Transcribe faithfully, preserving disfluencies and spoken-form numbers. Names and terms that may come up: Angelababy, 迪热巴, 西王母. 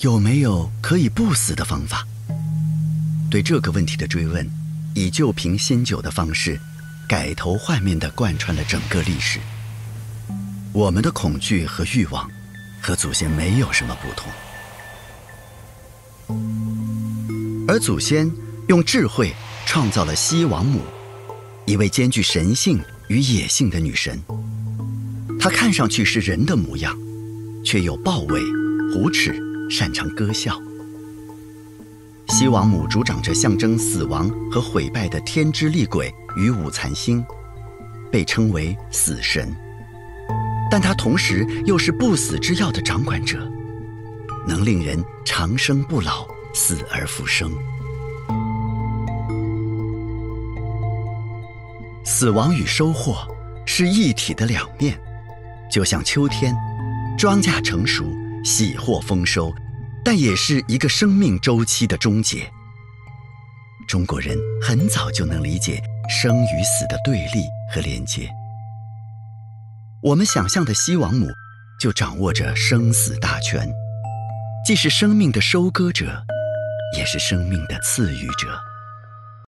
有没有可以不死的方法？对这个问题的追问，以旧瓶新酒的方式，改头换面地贯穿了整个历史。我们的恐惧和欲望，和祖先没有什么不同，而祖先用智慧创造了西王母，一位兼具神性与野性的女神。她看上去是人的模样，却有豹尾、虎齿，擅长歌笑。西王母主掌着象征死亡和毁败的天之厉鬼与五残星，被称为死神。但她同时又是不死之药的掌管者，能令人长生不老，死而复生。死亡与收获是一体的两面，就像秋天，庄稼成熟，喜获丰收，但也是一个生命周期的终结。中国人很早就能理解生与死的对立和连接。我们想象的西王母就掌握着生死大权，既是生命的收割者，也是生命的赐予者。